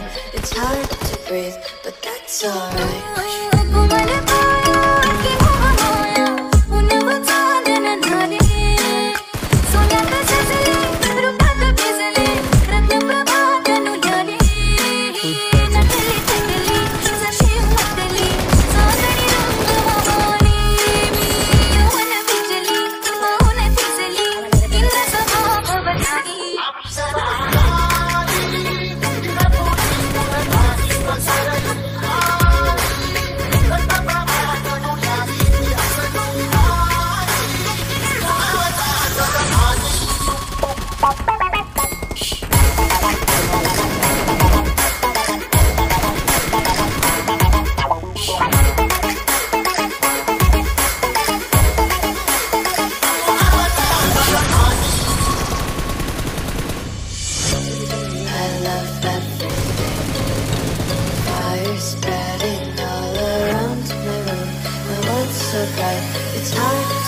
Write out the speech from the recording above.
mind. It's hard to breathe, but that's alright. Spreading all around my room, my world's so bright, it's hard